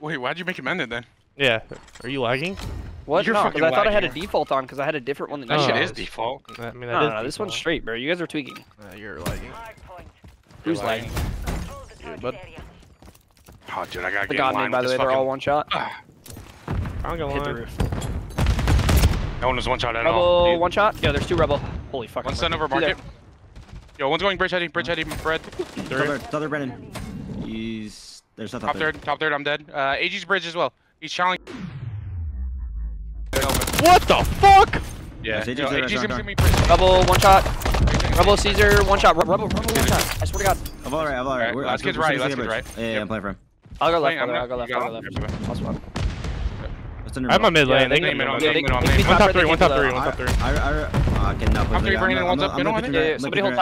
Wait, why'd you make it mended then? Yeah. Are you lagging? What? You're no, because I thought I had a default on because I had a different one than that. That shit is default. I mean, no, this one's straight, bro. You guys are tweaking. You're lagging. Who's lagging? Yeah, bud. Oh, dude, I gotta get in line. By the way, they're all one shot. I'm gonna hit the roof. No one was one shot at all. Rebel, one shot? Yeah, there's two rebel. Holy fuck. One's done over market. Yo, one's going bridge heady, Pred. Other Brennan. He's. There's nothing. Top third, I'm dead. AG's bridge as well. He's challenging. What the fuck? Yeah, AG's gonna see me bridge. Rebel, one shot. Rebel, Caesar, one shot. Rebel, one shot. I swear to God. I'm alright. Last kid's right, Yeah, I'm playing for him. I'll go left, I'll go left. I'll swap. I'm a mid lane. One top three. I'm getting up. Top three, Brandon. One's up middle. Somebody hold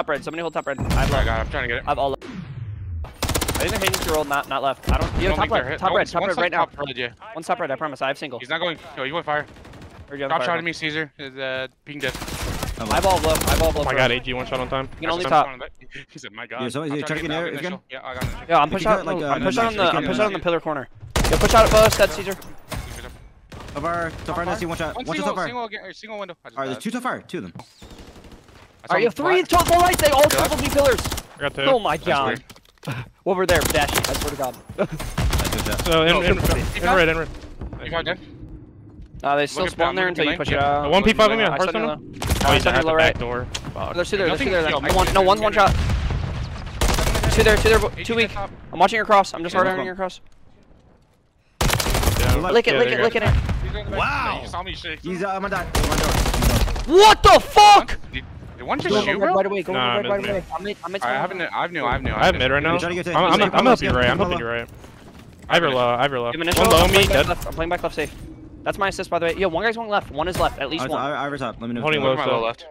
top red. I'm trying to get it. I've all left. I think they're hitting through old, not left. I don't. Top red right now. One's top red. I promise. I have single. He's not going. No, you went fire. Top shot at me, Caesar. Is ping dead. Eyeball blow. I got AG one shot on time. You can only top. He said, my God. Yeah, somebody's checking there again. Yeah, I got it. Yeah, I'm pushing out. I'm pushing out on the pillar corner. Yeah, push out at first. That's Caesar. Top fire, one single window. Alright, there's two top fire, two of them. Alright, you have three top right, they all triple B pillars. I got two. Oh my God. Over there, dashing, I swear to God. So, in red. You got dead? They still spawn there until you push it out. One P5 on me, first one. Oh, he's at the back door. There's two there, No, one's one shot. Two there, too weak. I'm watching your cross, I'm just hard running your cross. Lick it. Wow! He's I'm gonna die. What the fuck?! Did one just shoot? Right away, go right away. I'm mid. I have mid right now. I'm helping you right. I'm helping you right. Iver low. One low me, dead. I'm playing back left safe. That's my assist, by the way. Yo, one guy's going left. One is left. At least one. Iver's up. Let me know. Holding low left.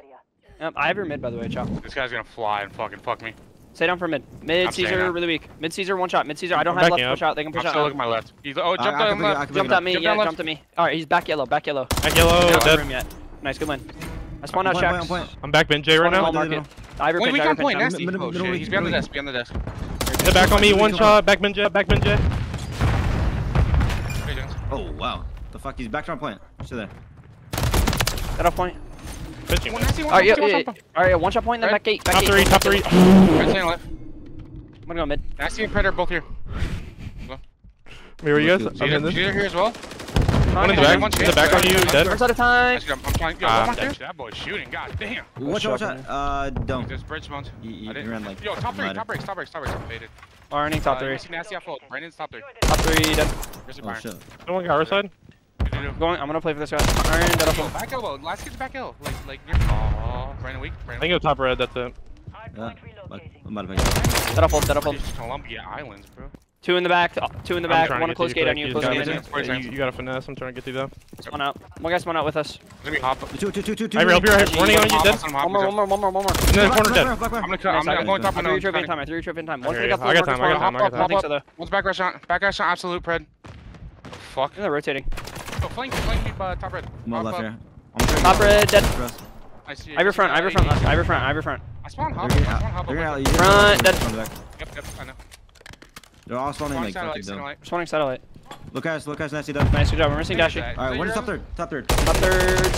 Yep, Iver mid, by the way, chop. This guy's gonna fly and fucking fuck me. Stay down for mid. Mid Caesar really weak. Mid Caesar one shot. Mid Caesar. I don't have left push out. They can push out. Look at my left. He's oh jumped on left. Jumped at me. Yeah, jumped at me. All right, he's back yellow. Back yellow. Dead. Yet. Nice, good win. I spawned out shacks. I'm back bench J right now. When we can't play nasty. Oh shit. He's behind the desk. They're back on me. One shot. Back bench J. Oh wow. The fuck? He's back on point. Stay there. Get off point. Alright, one shot point, then back gate. Top three. Right side left. I'm gonna go mid. Nasty and Pred are both here. Where are you guys? I'm in this. Caesar here as well. One in the back. In the back on you. Dead. First out of time. I'm trying. That boy's shooting. God damn. Watch out. Don't. Just bridge bones. You ran like. Yo, top breaks. I'm faded. Arnie, top three. Nasty, I fold. Brandon's top three. Top three, dead. Oh shit. Someone got our side. I'm gonna play for this guy. Back elbow. Last kid's back elbow. Like near. Oh, Brandon weak. I think it was top red. That's it. Yeah. I'm out of it. Set up hold. Columbia Islands, bro. Two in the back. One close gate on you. You got a finesse. I'm trying to get through that. One out. One guy's one out with us. Let me hop. Two. I'm running on you, dead. One more. No, corner dead. I'm going top. I threw your trip in time. I got time. I think so though. One's back restaurant. Back restaurant. Absolute Pred. Fuck. They're rotating. Oh, flank me, top red. Top red, dead. Iver front. I spawn hop. Front, dead. Yep, I know. They're all spawning like fucking dumb. Spawning satellite. Look guys, nasty done. Nice, good job, we're missing Dashi. Alright, what is top third? Top third,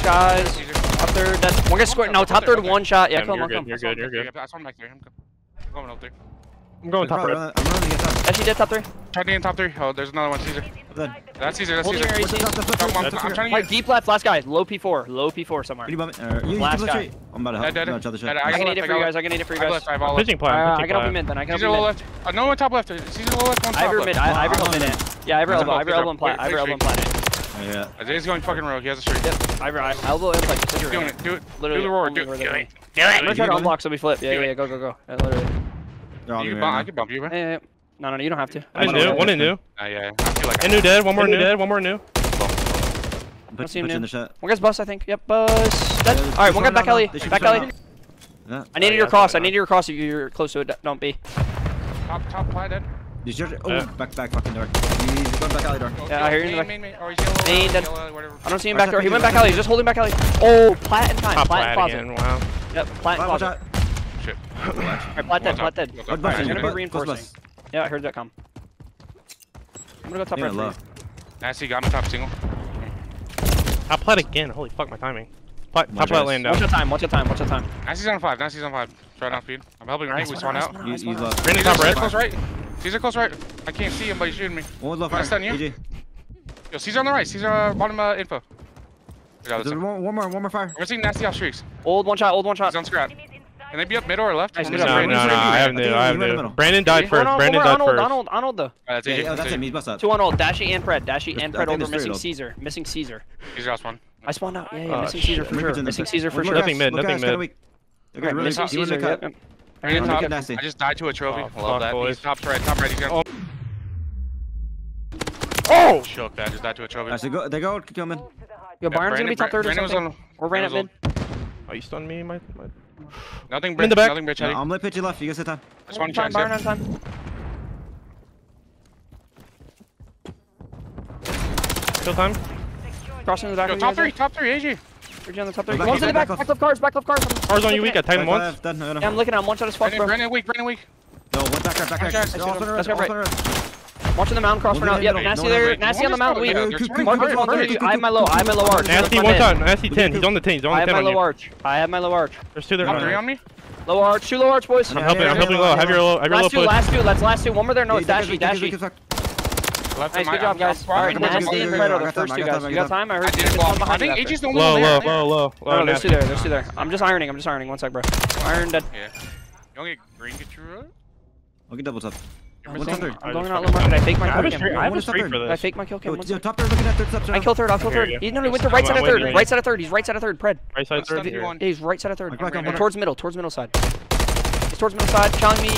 guys. Top third, dead. One guy's squared, no, top third, one shot. Yeah, come on. You're good. I spawned back there, I'm going up there. I'm going top right. I'm running inside. Dashi dead top three. Trying to get in top three. Oh, there's another one, Caesar. That's Caesar. I'm trying to get deep left. Last guy. Low P4 somewhere. Last guy. I'm about to help. I can need it for you guys. I can help you mid then. I can help you mid. Left. No one top left. Caesar low left. One top left. Iver help mid it. Yeah, Iver elbow and plat. Yeah. Isaiah's going fucking rogue. He has a streak. Iver elbow and plat. Do it. Do the roar. Do it. I'm gonna try to unlock so we flip. Yeah. Go. I can bump you, man. Yeah. No, you don't have to. One in new. Yeah. I feel like one more new. I don't see him new. One guy's bus, I think. Yep, bus. Dead. Alright, one guy back alley. Yeah. I needed your cross. You're close to it. Don't be. Top ply dead. Back fucking door. He's going back alley door. Yeah, I hear you in the back. Main dead. I don't see him back door. He went back alley. He's just holding back alley. Oh, plat in time. Plat in closet. Wow. Yep, plat in closet. Shit. Alright, plat dead. I'm gonna put reinforcing. Yeah, I heard that come. I'm gonna go top right. Nasty got me top single. I played again. Holy fuck, my timing. Top right lane down. Watch your time. Watch your time. Watch your time. Nasty's on five. Nasty's on five. Try down speed. I'm helping right. We spawn out. He's left. Randy's top right. Close right. Caesar close right. I can't see him, but he's shooting me. One left. I stun you. Yo, Caesar on the right. Caesar bottom info. One more fire. We're seeing Nasty off streaks. Old one shot. Old one shot. He's on scrap. Can they be up mid or left? No, I have no, I have no. Brandon died first. Brandon died first. Arnold though. That's him. He's bust up. Two on old. Dashy and Pred. Dashy and Pred over. Missing Caesar. Missing Caesar. He's lost one. I spawned out. Yeah. Missing Caesar for sure. Missing Caesar for sure. Nothing mid. Nothing mid. Okay. Missing Caesar. I just died to a trophy. Love that. He's top right. Top right. He's gonna. Oh! Shook that. Just died to a trophy. They go coming. Yo, Byron's gonna be top third or something. Or ran at mid. Are you stunning me? My. Nothing bridge, nothing bridge. No, I'm gonna pitch you left, you guys have time. Just one chance. Byron on time. Still time. Crossing the back. Yo, top three, AG. AG on the top three. One's in the back, back left cars. Cars on you weak, I tagged him once. Yeah, I'm looking at him, one shot as fuck, bro. Brandon weak. No, one back. Watching the mound cross for now. Yep, Nasty there. Nasty on the mound. Weak. I have my low. I have my low arch. Nasty one time. Nasty 10. He's on the 10. He's on the 10. I have my low arch. I have my low arch. There's two there. Three on me. Low arch. Two low arch, boys. I'm helping. I'm helping low. Have your low. Have your low. Last two. One more there. No, it's Dashy. Dashy. Nice. Good job, guys. All right, Nasty and Fred are the first two guys. You got time? I heard you. I think AG's the only one there. Low. There's two there. There's two there. I'm just ironing. One sec, bro. Iron dead. Yeah. You want to get green? Get through it. I'll get double top. I'm going out low market. I fake my kill cam. I have a streak for this. I fake my kill cam. Top third looking at third sub. I kill third. I'll kill third. No, he went to right side of third. Right side of third. He's right side of third. Pred. Right side of third. He's right side of third. Towards middle. Towards middle side. Challenge me.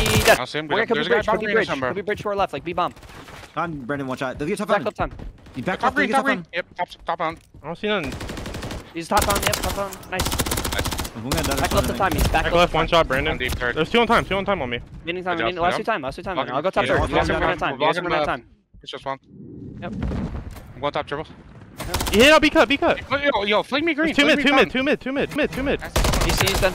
We're gonna come bridge. We'll be bridge to our left. Like B bomb. On Brandon one shot. Does he get top time? He back top green. Yep. Top on. I don't see nothing. He's top on. Yep. Top on. Nice. Back left the time, he's back left one shot, Brandon. There's two on time on me. Last two time. I'll go top third. You guys are running time. It's just one. Yep. I'm going top triple. Yeah, be cut. Yo, fling me green. Two mid. DC's done.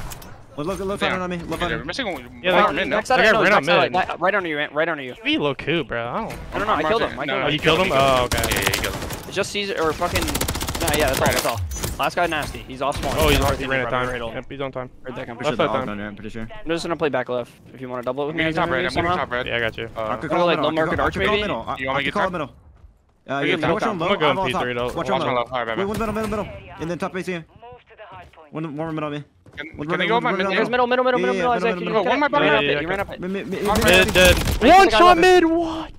Look on me. Look on me. We're missing one. Yeah, mid. Next side on mid. Right under you, Ant. Right under you. Be low coup, bro. I don't know. I killed him. Oh, you killed him? Oh, okay. Yeah, you killed him. It's just Caesar or fucking. Yeah, that's all. Last guy Nasty. He's off spawn. Oh, he ran out of time. Yep, he's on time. Right there, I'm pretty sure. I'm just gonna play back left. If you want to double it with me, I'm top red. Yeah, I got you. Like low market arch maybe. You want me to call middle? I'm gonna go P3. Watch your middle. Wait, one middle, and then top ACM. One more middle on me. Can they go my mid? There's middle. Isaac, you ran up it. One shot mid. What?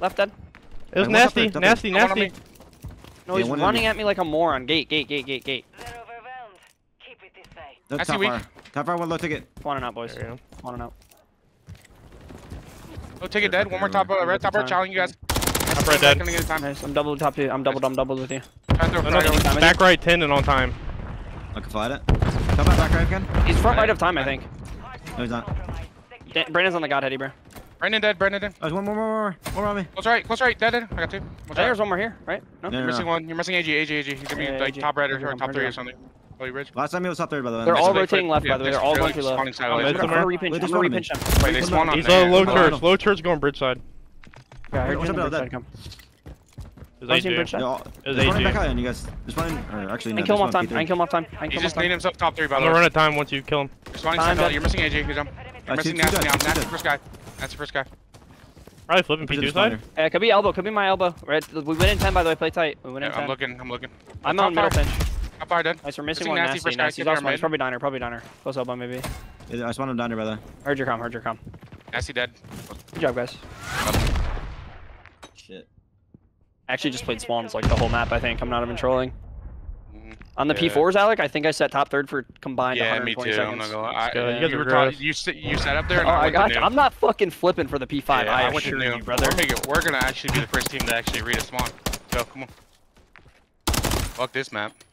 Left dead. It was nasty. No, he's running at me like a moron. Gate. They're overwhelmed. Keep it this way. That's top fire. Top fire, one low ticket. Spawning out, boys. Spawning out. Low ticket dead. One more top red. Top red challenging you guys. Top red dead. Nice. I'm double top two. I'm doubled with you. Back right 10 and on time. I can fly it. Come back right again. He's front right of time, I think. No, he's not. Brandon's on the god heady, bro. Brandon dead. Oh, one more on me. Close right, dead. I got two. There's one more here, right? No? You're missing one. You're missing AG. He's gonna be like top right or top three or something. Holy bridge. Last time he was top third, by the way. They're all rotating left, by the way. They're all going to left. I'm gonna re-pinch him. He's low church going bridge side. Yeah, I heard you on the bridge side. Is AG. Is AG. Back out, you guys. Actually, no. I can kill him off time. He just made himself top three, by the way. I'm gonna run at time once you kill him. You're missing AG. You're missing Nasty now. Nasty first guy. That's the first guy. Probably flipping P2 side. Could be elbow, could be my elbow. Right, we went in 10, by the way, play tight. We went in 10. I'm looking. I'm on middle pinch. Top fire dead. Nice, we're missing one. Nasty. He's probably diner. Close elbow, maybe. Yeah, I spawned him diner, brother. Heard your comm. Nasty dead. Good job, guys. Shit. I actually just played spawns like the whole map, I think. I'm not even trolling. On the P4s, Alec, I think I set top third for combined 120 seconds. You set up there. And I got you. I'm not fucking flipping for the P5. Yeah, I assure you, brother. We're gonna actually be the first team to actually read a spawn. Go, come on. Fuck this map.